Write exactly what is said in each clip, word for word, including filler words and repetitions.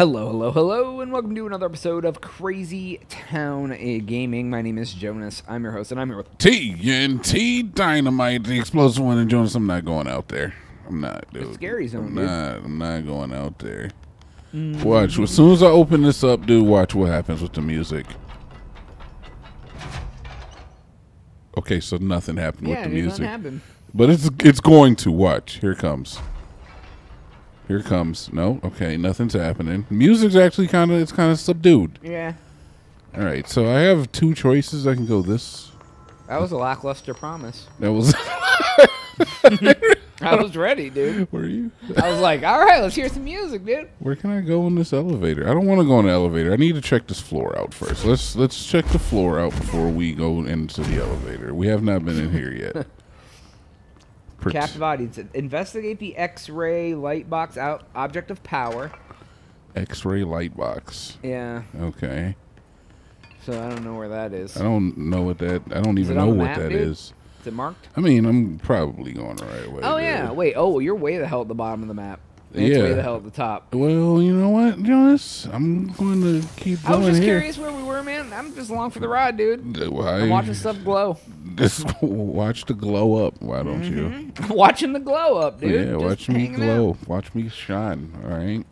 Hello, hello, hello, and welcome to another episode of Crazy Town Gaming. My name is Jonas. I'm your host, and I'm here with T N T Dynamite, the explosive one. And Jonas, I'm not going out there. I'm not, dude. It's scary zone, I'm dude. Not, I'm not going out there. Mm-hmm. Watch. As soon as I open this up, dude, watch what happens with the music. Okay, so nothing happened yeah, with the music. Yeah, nothing happened. But it's, it's going to. Watch. Here it comes. Here it comes. No? Okay, nothing's happening. Music's actually kind of, it's kind of subdued. Yeah. All right, so I have two choices. I can go this. That was a lackluster promise. That was... I was ready, dude. Were you? I was like, all right, let's hear some music, dude. Where can I go in this elevator? I don't want to go in the elevator. I need to check this floor out first. Let's, let's check the floor out before we go into the elevator. We have not been in here yet. Captive audience. Investigate the X-ray light box out object of power. X-ray light box. Yeah. Okay. So I don't know where that is. I don't know what that. I don't even know what that is. Is it marked? I mean, I'm probably going the right way. Oh yeah. Wait. Oh, you're way the hell at the bottom of the map. And yeah. It's way the hell at the top. Well, you know what, Jonas? I'm going to keep going. I was just here. Curious where we were, man. I'm just along for the ride, dude. Why? I'm watching stuff glow. Just watch the glow up. Why don't mm-hmm. you? Watching the glow up, dude. Yeah, just watch me glow. Out. Watch me shine. All right.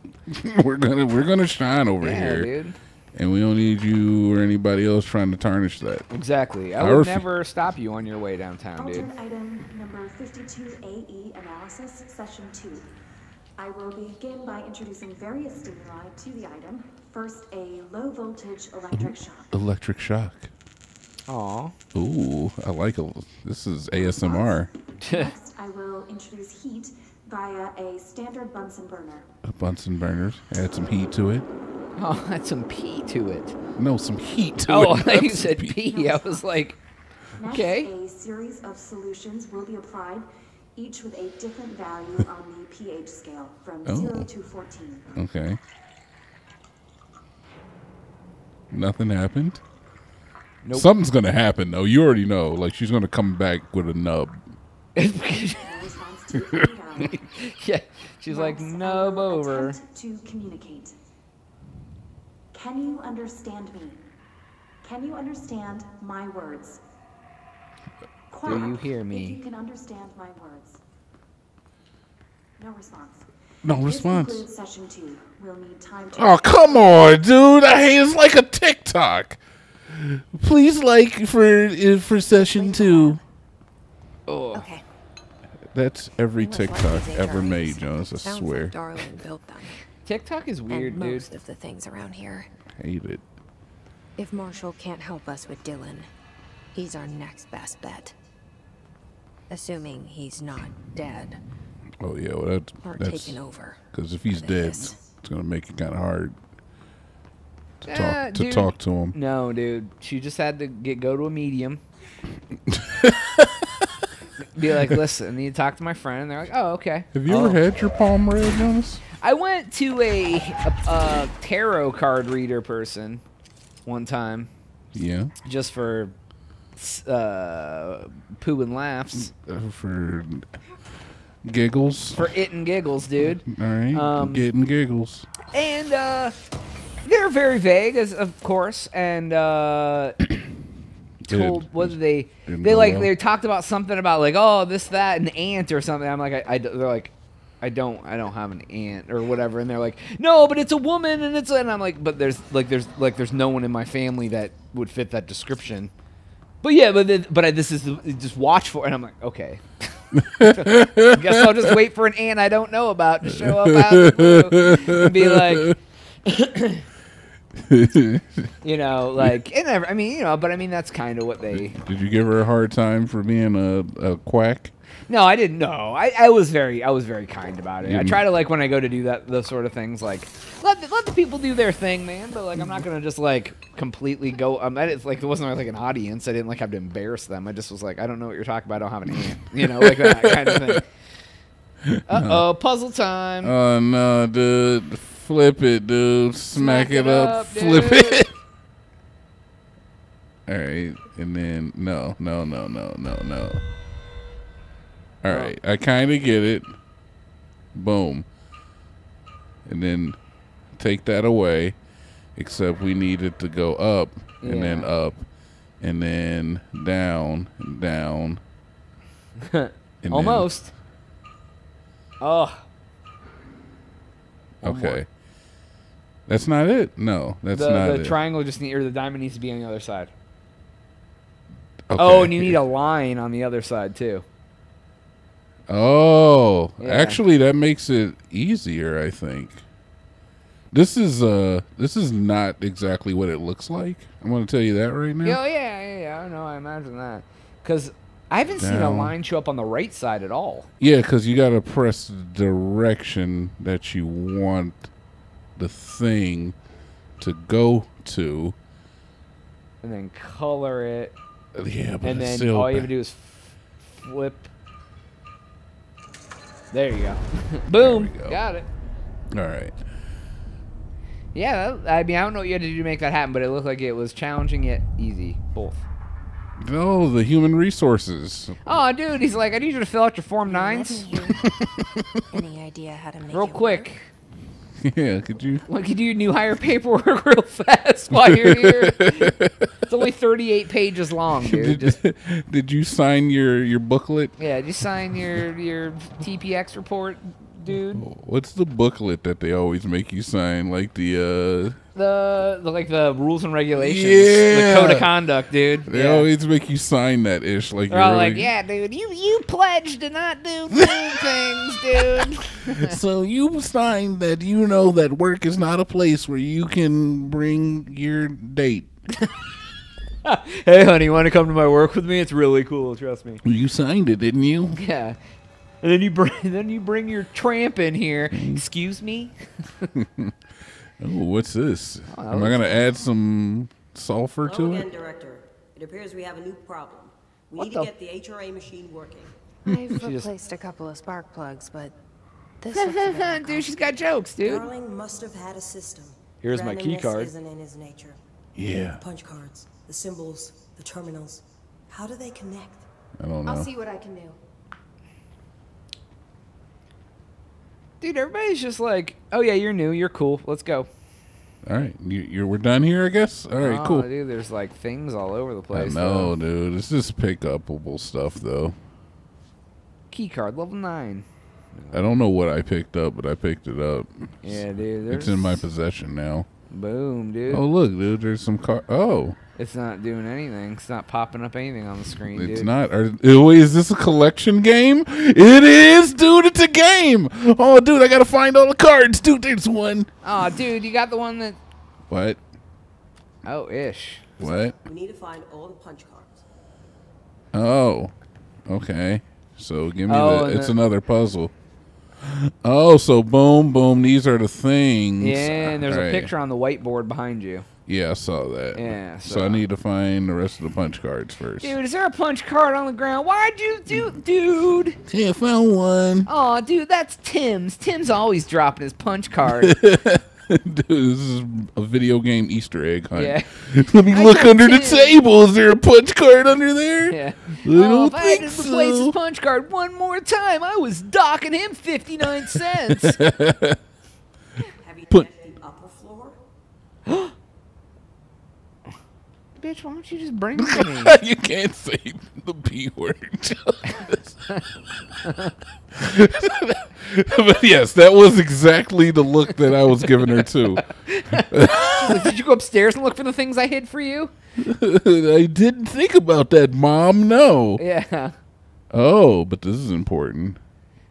we're gonna we're gonna shine over yeah, here, dude. And we don't need you or anybody else trying to tarnish that. Exactly. I, I would never stop you on your way downtown, dude. Item number fifty-two A E analysis session two. I will begin by introducing various stimuli to the item. First, a low voltage electric Ooh, shock. Electric shock. Aw. Ooh, I like it. This is A S M R. Next, I will introduce heat via a standard Bunsen burner. A Bunsen burner. Add some heat to it. Oh, add some pee to it. No, some heat to oh, it. Oh, you said pee. pee. I was like, Next, okay. a series of solutions will be applied, each with a different value on the pH scale from oh. zero to fourteen. Okay. Nothing happened? Nope. Something's going to happen, though. You already know. Like, she's going to come back with a nub. yeah. She's Next, like, nub over. To communicate. Can you understand me? Can you understand my words? Quack, do you hear me? If you can understand my words. No response. No this response. Session two. We'll need time to oh, come on, dude. I hate it's like a TikTok. Please like for for session Wait, two. Oh. Okay. That's every TikTok ever made, Jonas, I Sounds swear. Like Darlin built them. TikTok is weird, and dude. Most of the things around here. Hate it. If Marshall can't help us with Dylan, he's our next best bet. Assuming he's not dead. Oh yeah, well that's, or that's taken over. Because if he's dead, is. It's gonna make it kind of hard to, uh, talk, to talk to him. No, dude, she just had to get go to a medium. Be like, listen, I need to talk to my friend. And they're like, oh, okay. Have you oh. ever had your palm read, Jonas? I went to a, a, a tarot card reader person one time. Yeah. Just for uh, poo and laughs. Uh, for. Giggles for it and giggles, dude. All right, um, getting giggles. And uh, they're very vague, as of course. And uh, told what did they? Didn't they like well. They talked about something about like oh this that an ant or something. I'm like I, I they're like I don't I don't have an ant or whatever. And they're like no, but it's a woman and it's and I'm like but there's like there's like there's no one in my family that would fit that description. But yeah, but the, but I, this is the, just watch for and I'm like okay. I guess I'll just wait for an ant I don't know about to show up out of the blue and be like, you know, like, and I, I mean, you know, but I mean, that's kind of what they. Did you give her a hard time for being a, a quack? No, I didn't know. I, I was very, I was very kind about it. You I try to like when I go to do that, those sort of things, like let the, let the people do their thing, man. But like, I'm not gonna just like completely go. Um, I didn't, like it wasn't like an audience. I didn't like have to embarrass them. I just was like, I don't know what you're talking about. I don't have an ant, you know, like that kind of thing. Uh oh, puzzle time. Oh uh, no, dude, flip it, dude, smack, smack it, it up, up flip dude. It. All right, and then no, no, no, no, no, no. All right, I kind of get it. Boom. And then take that away, except we need it to go up and yeah. then up and then down and down. and Almost. Then... Oh. One okay. More. That's not it. No, that's the, not the it. The triangle just need, or the diamond needs to be on the other side. Okay. Oh, and you need a line on the other side too. Oh, yeah. Actually, that makes it easier, I think. This is uh, this is not exactly what it looks like. I'm going to tell you that right now. Oh yeah, yeah, yeah. I know. I imagine that because I haven't Down. seen a line show up on the right side at all. Yeah, because you got to press the direction that you want the thing to go to, and then color it. Yeah, but and then still all you have to do is flip. There you go. Boom. Go. Got it. All right. Yeah, that, I mean, I don't know what you had to do to make that happen, but it looked like it was challenging yet easy, both. No, the human resources. Oh, dude, he's like, I need you to fill out your form nines. Any idea how to make real it quick? Work? Yeah, could you? Well, could you new hire paperwork real fast while you're here? It's only thirty-eight pages long, dude. Did, just, did you sign your, your booklet? Yeah, did you sign your, your T P X report, dude? What's the booklet that they always make you sign? Like the... Uh, the, the like the rules and regulations. Yeah. The code of conduct, dude. They yeah. always make you sign that ish. Like They're all really... like, yeah, dude, you, you pledged to not do things, dude. So you signed that you know that work is not a place where you can bring your date. Hey, honey, you want to come to my work with me? It's really cool, trust me. You signed it, didn't you? Yeah. And then you bring, then you bring your tramp in here. Excuse me? Oh, what's this? Oh, Am I going to add some sulfur Hello to again, it? Director. It appears we have a new problem. We what need the? to get the H R A machine working. I've replaced a couple of spark plugs, but this looks Dude, she's got jokes, dude. Darling must have had a system. Here's Branding my key card. Isn't in his nature. Yeah. The punch cards, the symbols, the terminals. How do they connect? I don't know. I'll see what I can do. Dude, everybody's just like, oh, yeah, you're new. You're cool. Let's go. All right. You, you're, we're done here, I guess? All right, oh, cool. Dude, there's, like, things all over the place. I know, though. dude. It's just pick-upable stuff, though. Key card, level nine. I don't know what I picked up, but I picked it up. Yeah, dude. There's... It's in my possession now. Boom, dude. Oh, look, dude. There's some car. Oh. It's not doing anything. It's not popping up anything on the screen, dude. It's not. Are, wait, is this a collection game? It is, dude. It's a game. Oh, dude, I got to find all the cards. Dude, there's one. Oh, dude, you got the one that... What? Oh, ish. What? We need to find all the punch cards. Oh. Okay. So give me oh, the... It's the... another puzzle. Oh, so boom, boom. These are the things. Yeah, and there's all a right. picture on the whiteboard behind you. Yeah, I saw that. Yeah. So. so I need to find the rest of the punch cards first. Dude, is there a punch card on the ground? Why'd you do, dude? Yeah, I found one. Oh, dude, that's Tim's. Tim's always dropping his punch card. Dude, this is a video game Easter egg hunt. Yeah. Let me I look under Tim. the table. Is there a punch card under there? Yeah. I oh, if I had to so. replace his punch card one more time, I was docking him fifty-nine cents. Have you checked the upper floor? Bitch, why don't you just bring it to me? You can't say the B word. But yes, that was exactly the look that I was giving her too. Did you go upstairs and look for the things I hid for you? I didn't think about that, Mom. No. Yeah. Oh, but this is important.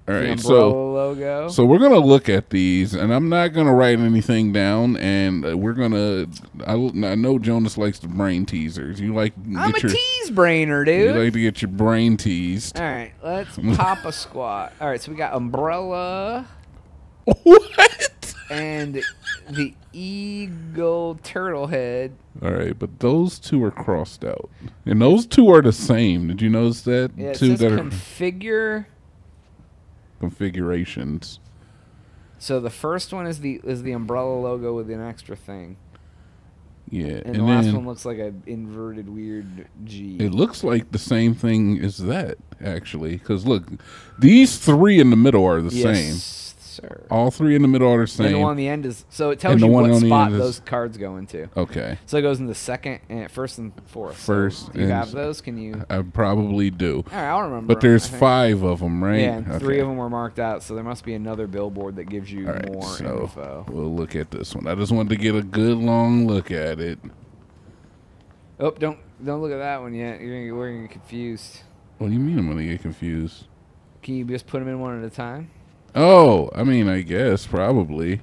All right, so logo. so we're gonna look at these, and I'm not gonna write anything down, and we're gonna. I, I know Jonas likes the brain teasers. You like? I'm a your, tease brainer, dude. You like to get your brain teased. All right, let's pop a squat. All right, so we got umbrella. What? And the eagle turtle head. All right, but those two are crossed out, and those two are the same. Did you notice that? Yeah, it two says that configure. Are, configurations. So the first one is the is the umbrella logo with an extra thing. Yeah, and, and the last one looks like an inverted weird G. It looks like the same thing as that actually, because look, these three in the middle are the yes. same. sir. All three in the middle are the same. And the one on the end is, so it tells and you what spot those is, cards go into. Okay. So it goes in the second and first and fourth. First. So do you have those? Can you? I probably do. All right, I'll remember. But them, there's five of them, right? Yeah, and okay. three of them were marked out, so there must be another billboard that gives you all right, more so info. We'll look at this one. I just wanted to get a good long look at it. Oh, don't don't look at that one yet. You're gonna get, we're gonna get confused. What do you mean I'm gonna get confused? Can you just put them in one at a time? Oh, I mean, I guess probably.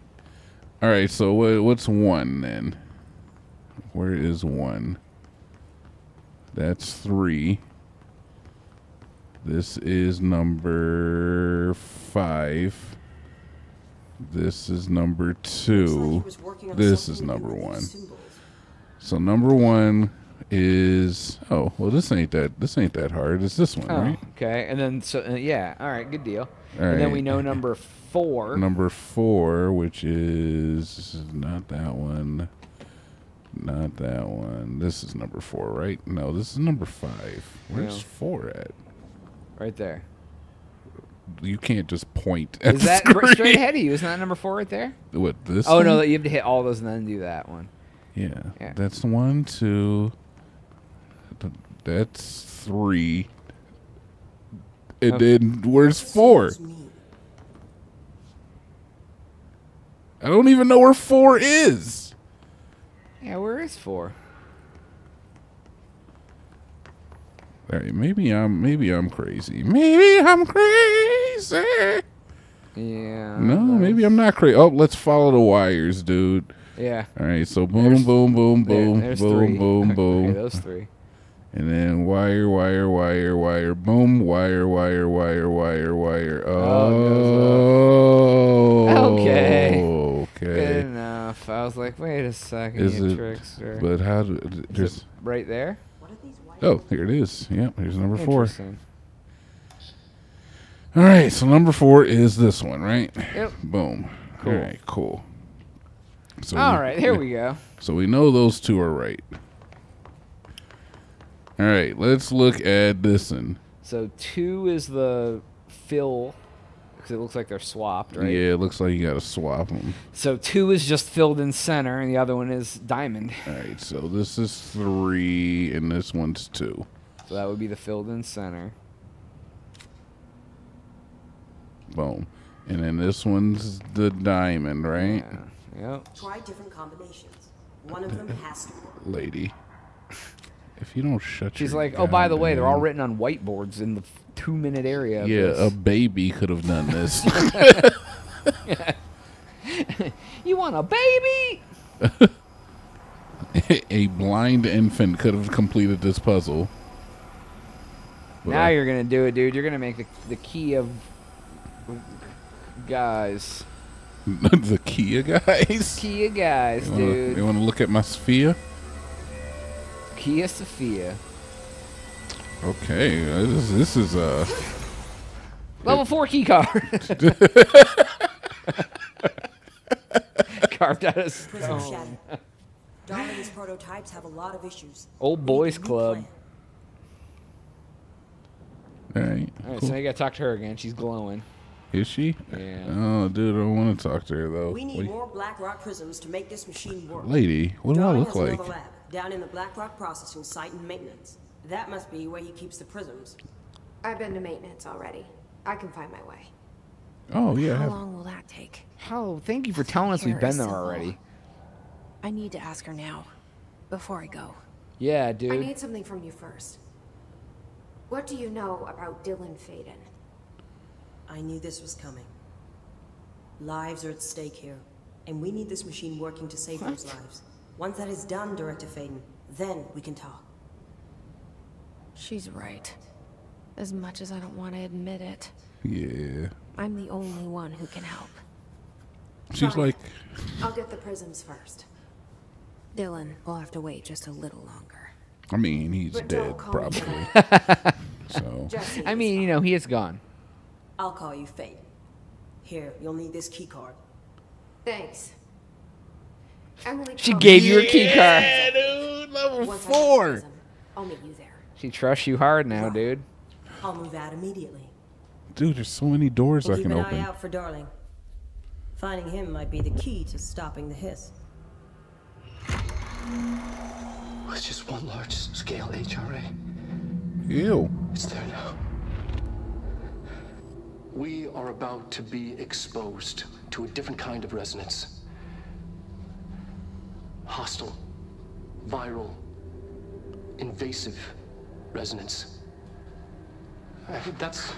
All right, so what, what's one then? Where is one? That's three. This is number five. This is number two. This is number one. So number one is, oh well, this ain't that this ain't that hard. It's this one, oh, right? Okay, and then so uh, yeah, all right, good deal. All and right. then we know number four. Number four, which is not that one, not that one. This is number four, right? No, this is number five. Where's yeah. four at? Right there. You can't just point at. Is the that screen. Straight ahead of you? Is that number four right there? What this? Oh one? No, you have to hit all those and then do that one. Yeah, yeah. That's one, two. That's three. And okay. then where's four? I don't even know where four is. Yeah, where is four? All right, maybe I'm maybe I'm crazy. Maybe I'm crazy. Yeah. No, maybe I'm not crazy. Oh, let's follow the wires, dude. Yeah. All right, so boom, there's, boom, boom, boom, there, boom, three. boom, boom. Okay, those three. And then wire, wire, wire, wire, boom, wire, wire, wire, wire, wire. Oh. oh okay. Okay. Good enough. I was like, wait a second, is you it, trickster. But how do is there's it right there? What are these wires? Oh, here it is. Yep, here's number four. All right, so number four is this one, right? Yep. Boom. Cool. All right, cool. So all we, right, here we go. So we know those two are right. All right, let's look at this one. So two is the fill, because it looks like they're swapped, right? Yeah, it looks like you got to swap them. So two is just filled in center, and the other one is diamond. All right, so this is three, and this one's two. So that would be the filled in center. Boom. And then this one's the diamond, right? Yeah. Yep. Try different combinations. One of them has to work. Lady, if you don't shut your She's like, oh, by the way, they're all written on whiteboards in the two-minute area. Yeah, a baby could have done this. You want a baby? A blind infant could have completed this puzzle. But now you're going to do it, dude. You're going to make the, the key of guys. The Kia guys? Kia guys, you wanna, dude. You want to look at my Sophia? Kia Sophia. Okay, this, this is a... Uh, Level it, four key card. Carved out of stone. Dominic's prototypes have a lot of issues. Old boys club. All right. All right, cool. So I got to talk to her again. She's glowing. Is she? Yeah. Oh, dude, I don't want to talk to her, though. We need more Blackrock prisms to make this machine work. Lady, what do I look like? Lab down in the Blackrock Processing Site and Maintenance. That must be where he keeps the prisms. I've been to maintenance already. I can find my way. Oh, yeah. How long will that take? Oh, thank you for telling us we've been there already. I need to ask her now, before I go. Yeah, dude. I need something from you first. What do you know about Dylan Faden? I knew this was coming. Lives are at stake here, and we need this machine working to save what? those lives. Once that is done, Director Faden, then we can talk. She's right. As much as I don't want to admit it. Yeah. I'm the only one who can help. She's Fine. like... I'll get the prisms first. Dylan will have to wait just a little longer. I mean, he's but dead, probably. so. I mean, you know, he is gone. I'll call you Faden. Here, you'll need this key card. Thanks. Emily she gave you yeah, a key card. Yeah, dude, level Once four. Prism, I'll meet you there. She trusts you hard now, right. dude. I'll move out immediately. Dude, there's so many doors we'll I can open. Keep an eye out for Darling. Finding him might be the key to stopping the hiss. It's just one large-scale H R A. Ew. It's there now. We are about to be exposed to a different kind of resonance. Hostile, viral, invasive resonance. I think that's...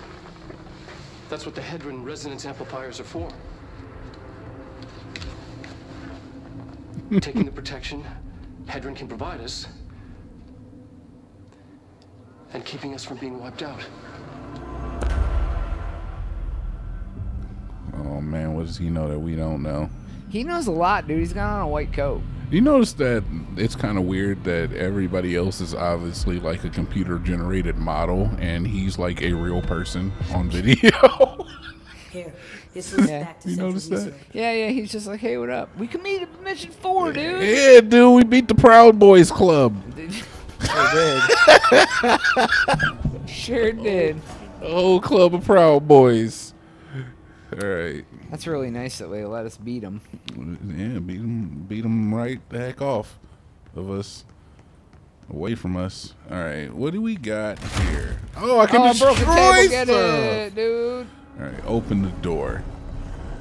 That's what the Hedron resonance amplifiers are for. Taking the protection Hedron can provide us and keeping us from being wiped out. Oh man, what does he know that we don't know? He knows a lot, dude. He's got on a white coat. You notice that it's kind of weird that everybody else is obviously like a computer generated model and he's like a real person on video. Here, this is yeah. back to you notice that? Yeah, yeah, he's just like, hey, what up? We completed mission four, dude. Yeah, dude, we beat the Proud Boys Club. Sure did. Sure did. Oh, club of Proud Boys. All right. That's really nice that they let us beat them. Yeah, beat them, beat them right the heck off of us, away from us. All right, what do we got here? Oh, I can oh, destroy I broke the table. Get it, dude. All right, open the door.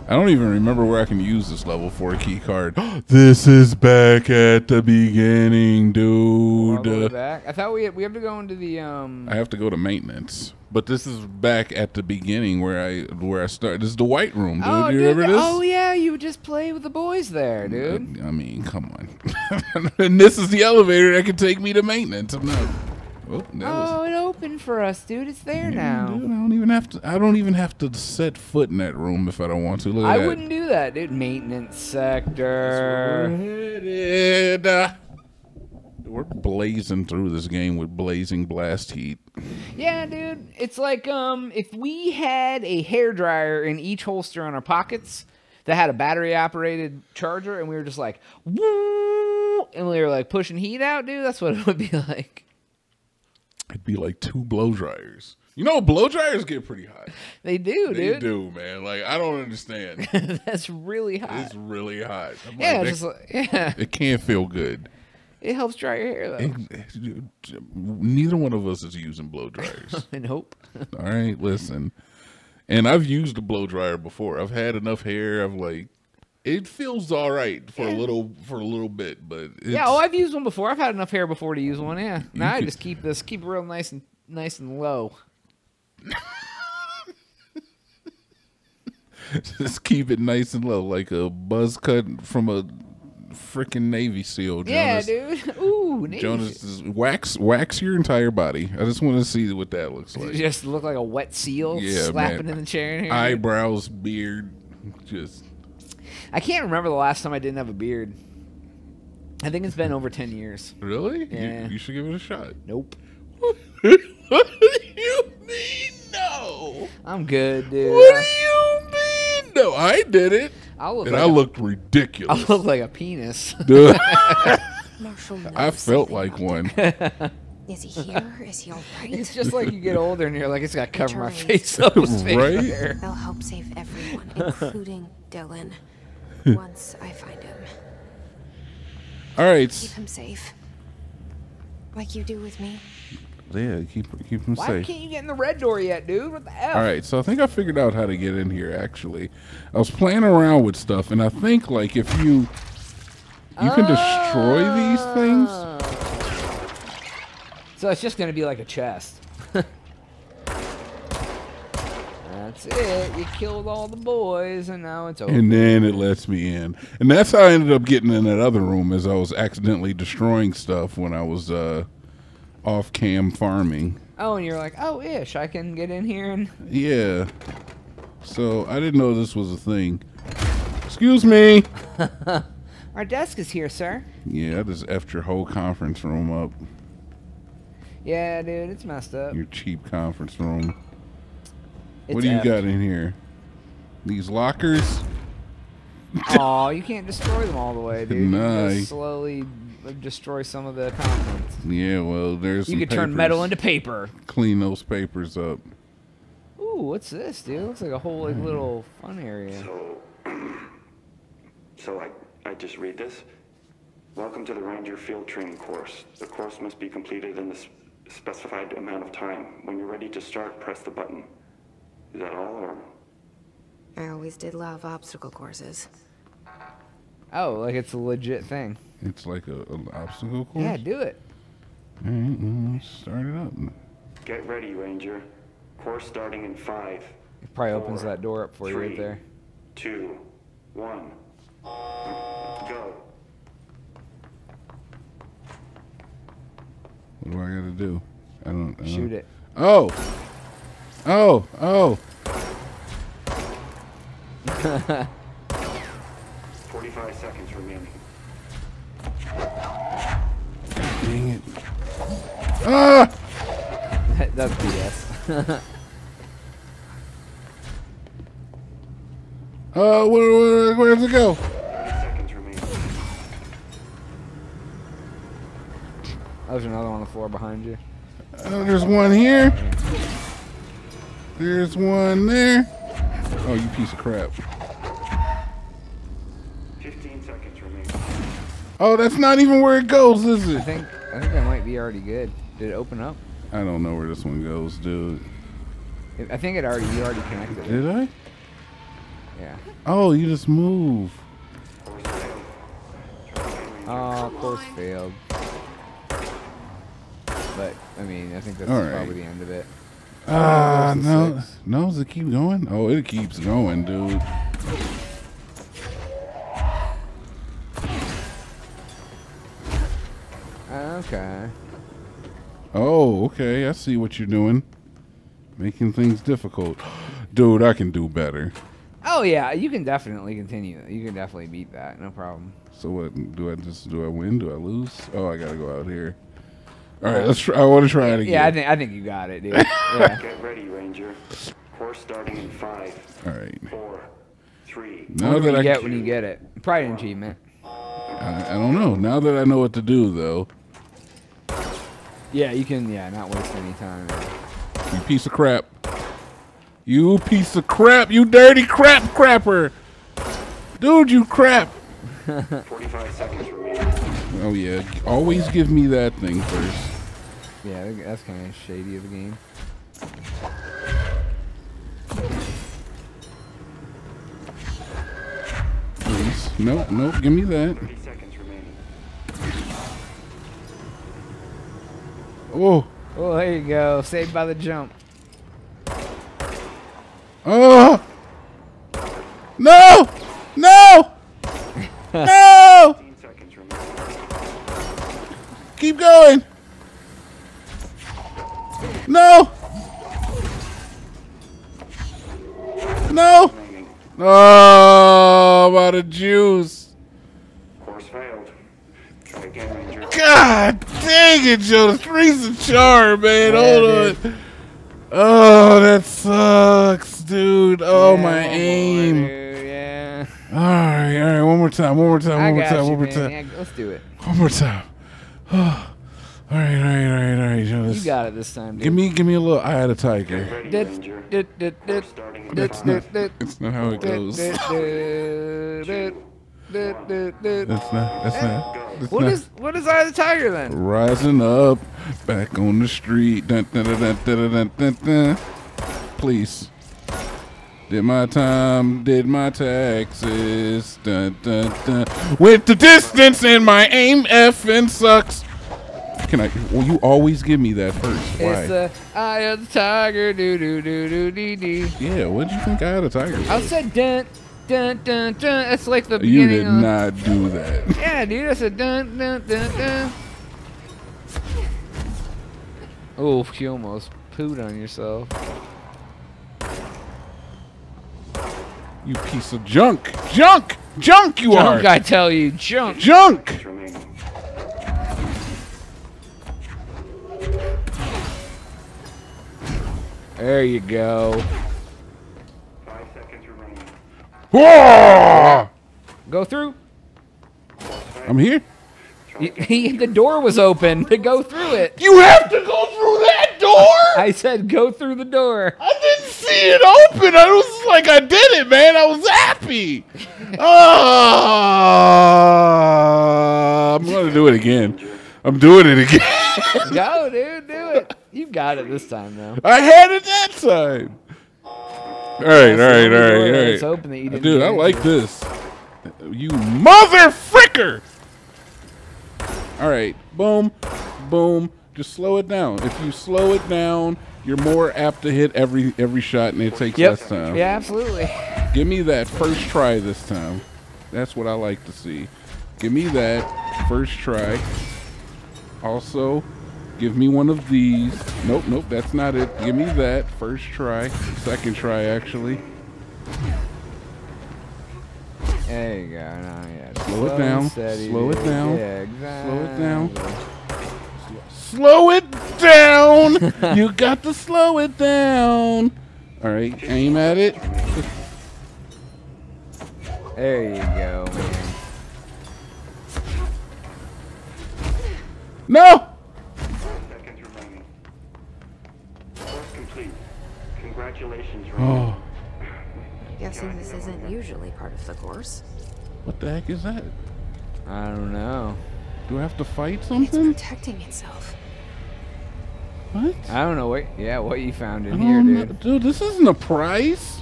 I don't even remember where I can use this level for a key card. This is back at the beginning, dude. All the way back. I thought we had, we have to go into the um. I have to go to maintenance. But this is back at the beginning where I where I start. This is the white room, dude. Oh, you dude, remember this? Oh yeah, you would just play with the boys there, dude. I mean, come on. And this is the elevator that can take me to maintenance. I'm not. Oh, that oh was, it opened for us, dude. It's there yeah, now. Dude, I don't even have to. I don't even have to set foot in that room if I don't want to. Look at I that. wouldn't do that, dude. Maintenance sector. We're blazing through this game with blazing blast heat. Yeah, dude. It's like um, if we had a hairdryer in each holster on our pockets that had a battery-operated charger, and we were just like, woo, and we were like pushing heat out, dude, that's what it would be like. It'd be like two blow dryers. You know, blow dryers get pretty hot. They do, they dude. They do, man. Like, I don't understand. That's really hot. It's really hot. I'm yeah, like, just it, like, yeah. It can't feel good. It helps dry your hair, though. It, neither one of us is using blow dryers. I hope. All right, listen. And I've used a blow dryer before. I've had enough hair. I've like, it feels all right for yeah. a little for a little bit, but it's, yeah. Oh, I've used one before. I've had enough hair before to use one. Yeah. Now I could, just keep this, keep it real nice and nice and low. Just keep it nice and low, like a buzz cut from a freaking Navy SEAL, Jonas. Yeah, dude. Ooh, Navy Jonas, is wax wax your entire body. I just want to see what that looks like. You just look like a wet seal, yeah, slapping man. in the chair in here. Eyebrows, beard, just. I can't remember the last time I didn't have a beard. I think it's been over ten years. Really? Yeah. You, you should give it a shot. Nope. What, what do you mean no? I'm good, dude. What do you mean no? I did it. I and like I a, looked ridiculous. I looked like a penis. Dude. I felt like one. Is he here? Is he all right? It's just like you get older and you're like, it's got to cover my face up with fake hair. They'll help save everyone, including Dylan, once I find him. All right. Keep him safe. Like you do with me. Yeah, keep, keep him Why safe. Why can't you get in the red door yet, dude? What the hell? All right, so I think I figured out how to get in here, actually. I was playing around with stuff, and I think, like, if you... You oh. can destroy these things. So it's just going to be like a chest. That's it. You killed all the boys, and now it's over. And then it lets me in. And that's how I ended up getting in that other room, is I was accidentally destroying stuff when I was... uh off-cam farming. Oh, and you're like, oh, ish, I can get in here and... Yeah. So, I didn't know this was a thing. Excuse me! Our desk is here, sir. Yeah, I just effed your whole conference room up. Yeah, dude, it's messed up. Your cheap conference room. It's what do effed. you got in here? These lockers? Aw, you can't destroy them all the way, dude. Nah. You just slowly... destroy some of the contents. Yeah, well, there's. You could turn metal into paper. Clean those papers up. Ooh, what's this, dude? It looks like a whole like, little fun area. So, So I, I just read this. Welcome to the Ranger Field Training Course. The course must be completed in the specified amount of time. When you're ready to start, press the button. Is that all, or? I always did love obstacle courses. Oh, like it's a legit thing. It's like a, an obstacle course? Yeah, do it. All right, well, let's start it up. Get ready, Ranger. Course starting in five. It probably four, opens that door up for three, you right there. Two, one, go. What do I gotta do? I don't. I don't. Shoot it. Oh! Oh! Oh! forty-five seconds remaining. Dang it. Ah! That's B S. Uh, where, where, where does it go? thirty seconds remaining. There's another one on the floor behind you. Uh, there's one here. There's one there. Oh, you piece of crap. fifteen seconds remaining. Oh, that's not even where it goes, is it? I think, I think that might be already good. Did it open up? I don't know where this one goes, dude. I think it already, you already connected it. Did I? Yeah. Oh, you just move. Oh, course failed. But I mean, I think that's right. Probably the end of it. Ah, uh, oh, no, six. No, does it keep going? Oh, it keeps going, dude. Okay. Oh, okay. I see what you're doing. Making things difficult, dude. I can do better. Oh yeah, you can definitely continue. You can definitely beat that, no problem. So what? Do I just do I win? Do I lose? Oh, I gotta go out here. All right, let's try. I want to try it again. Yeah, I think I think you got it, dude. Yeah. Get ready, Ranger. Course starting in five. All right. Four, three. Now that I get when you get it, probably an achievement. I, I don't know. Now that I know what to do, though. Yeah, you can. Yeah, not waste any time. You piece of crap. You piece of crap, you dirty crap crapper. Dude, you crap. forty-five seconds remaining. Oh, yeah. Always give me that thing first. Yeah, that's kind of shady of the game. Please. Nope, nope. Give me that. thirty seconds remaining. Oh. Oh, there you go. Saved by the jump. Oh! No! No! No! Keep going! No! No! Oh, I'm out of juice. Course failed. Try again, Ranger. God dang it, Joe. The three's a charm, man. Yeah, hold dude. on. Oh, that sucks, dude. Oh, yeah, my aim. Dude, yeah. All right, all right. One more time. One more time. One more time. One more time. Yeah, let's do it. One more time. Oh. All right, all right, all right, all right. You, know, you got it this time, dude. Give me, give me a little Eye of the Tiger. That's, that's, that's, that's, not, that's not how it goes. That's not. That's not. That's what not. is what is Eye of the Tiger then? Rising up, back on the street. Dun, dun, dun, dun, dun, dun, dun, dun. Please. Did my time. Did my taxes. Dun, dun, dun. With the distance and my aim effing sucks. Can I? Will you always give me that first? Why? It's the Eye of the Tiger. Do do do do dee dee. Yeah. What did you think Eye of the Tiger was? I said dun. Dun, dun, dun. That's like the beginning. You did of not do that. Yeah, dude. That's a dun, dun, dun, dun. Oh, you almost pooed on yourself. You piece of junk. Junk! Junk you junk, are! Junk, I tell you. Junk. Junk! There you go. Go through. I'm here. He, he, the door was open to go through it. You have to go through that door? I said go through the door. I didn't see it open. I was like, I did it, man. I was happy. uh, I'm going to do it again. I'm doing it again. Go, dude. Do it. You got it this time, though. I had it that time. All right, all right, all right, all right. Hoping that you didn't Dude, I like this. You mother fricker. All right. Boom. Boom. Just slow it down. If you slow it down, you're more apt to hit every every shot, and it takes yep. less time. Yeah, absolutely. Give me that first try this time. That's what I like to see. Give me that first try. Also, give me one of these. Nope, nope, that's not it. Give me that first try. Second try, actually. There you go. No, yeah. Slow, slow it down. Slow it down. Yeah, exactly. Slow it down. Slow it down. You got to slow it down. All right, aim at it. There you go, man. No. Seconds remaining. Course complete. Congratulations, Ryan. Oh. Guessing this isn't usually part of the course. What the heck is that? I don't know. Do I have to fight something? It's protecting itself. What? I don't know what. Yeah, what you found in here, dude. Know, dude, this isn't a prize.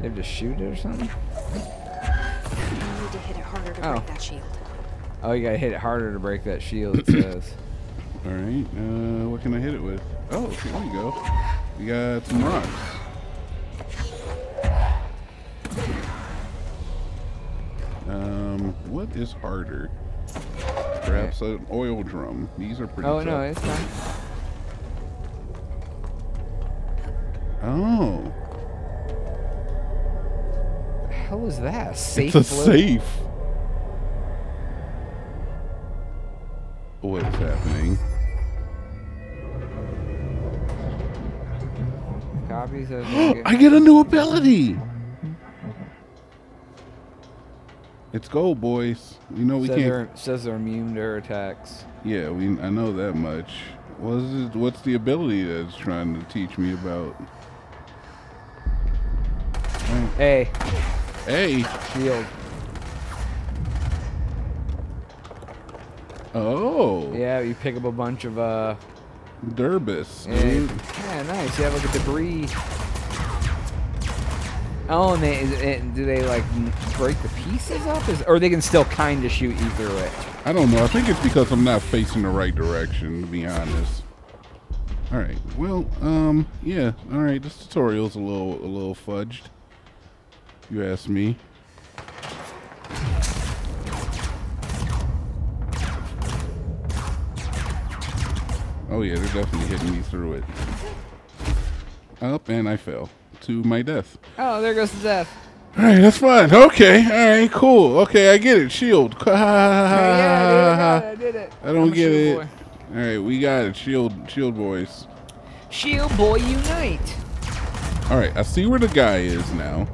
They have to shoot it or something. You need to hit it harder to oh. break that shield. Oh, you gotta hit it harder to break that shield. It says. All right. Uh, what can I hit it with? Oh, there you go. You got some rocks. Um, what is harder? Perhaps okay. an oil drum. These are pretty. Oh tough. No, it's fine. Oh. What the hell is that? Safe. It's a load? Safe. What is happening? Copies of. I get a new ability. It's gold, boys. You know we says can't. They're, says they're immune to her attacks. Yeah, we. I know that much. What is it, what's the ability that it's trying to teach me about? Hey. Hey. Shield. Oh. Yeah, you pick up a bunch of uh. Derbis. Yeah, nice. You have like a debris. Oh, and they, it, do they like break the pieces up, is, or they can still kind of shoot you through it? I don't know. I think it's because I'm not facing the right direction, to be honest. All right. Well, um, yeah. All right. This tutorial's a little, a little fudged. You ask me. Oh yeah, they're definitely hitting me through it. Up and I fell. To my death. Oh, there goes the death. All right, that's fine. Okay, all right, cool. Okay, I get it. Shield. Yeah, I did it. I don't get it. Boy. All right, we got it. Shield, shield boys. Shield boy unite. All right, I see where the guy is now.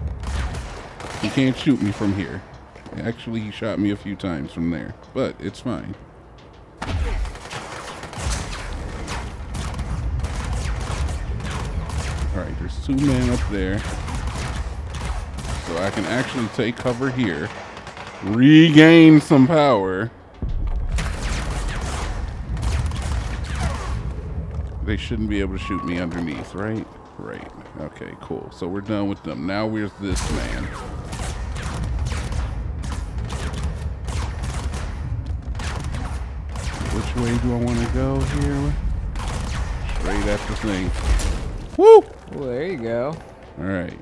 He can't shoot me from here. Actually, he shot me a few times from there, but it's fine. Alright, there's two men up there. So I can actually take cover here. Regain some power. They shouldn't be able to shoot me underneath, right? Right. Okay, cool. So we're done with them. Now where's this man? Which way do I want to go here? Straight at the thing. Woo! Well, there you go. All right.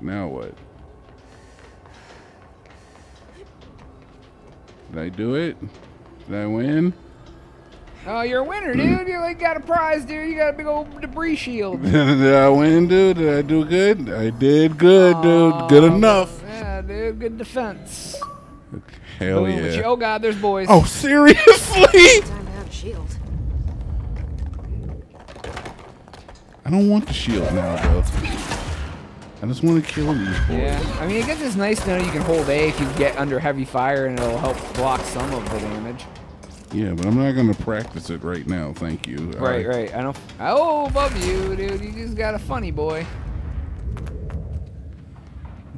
Now what? Did I do it? Did I win? Oh, you're a winner, dude. You like, got a prize, dude. You got a big old debris shield. Did I win, dude? Did I do good? I did good, uh, dude. Good enough. Yeah, dude. Good defense. Hell Boom. yeah. Oh, God. There's boys. Oh, seriously? Time to have a shield. I don't want the shield now, though. I just want to kill these boys. Yeah, I mean, I guess it's nice to know you can hold A if you get under heavy fire, and it'll help block some of the damage. Yeah, but I'm not gonna practice it right now, thank you. Right, I, right. I don't. Oh, above you, dude. You just got a funny boy.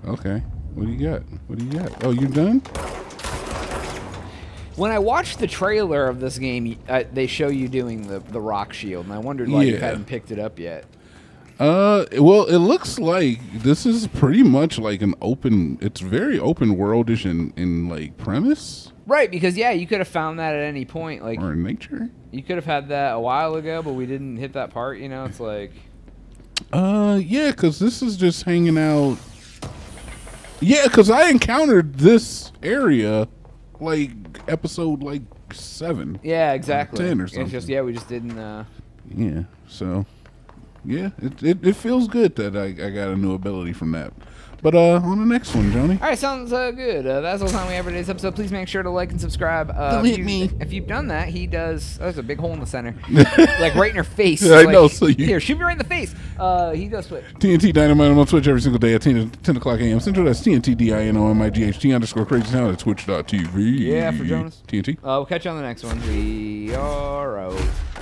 Okay. What do you got? What do you got? Oh, you done? When I watched the trailer of this game, uh, they show you doing the the rock shield, and I wondered why yeah. you hadn't picked it up yet. Uh, well, it looks like this is pretty much like an open. It's very open worldish in in like premise. Right, because yeah, you could have found that at any point, like or in nature. You could have had that a while ago, but we didn't hit that part. You know, it's like. Uh, yeah, because this is just hanging out. Yeah, because I encountered this area, like episode like seven. Yeah, exactly. Or ten or something. It's just, yeah, we just didn't. Uh... Yeah. So, yeah, it, it it feels good that I I got a new ability from that. But uh, on the next one, Johnny. All right, sounds uh, good. Uh, that's all the time we have for today's episode. Please make sure to like and subscribe. Uh, Delete if you, me. If you've done that, he does. Oh, there's a big hole in the center, like right in her face. Yeah, like, I know. So you here, shoot me right in the face. Uh, he does Twitch. T N T Dynamite. I'm on Twitch every single day at ten o'clock a m Central. That's T N T D I N O M I G H T underscore Crazy Town at twitch dot t v. Yeah, for Jonas. T N T. Uh, we'll catch you on the next one. We are out.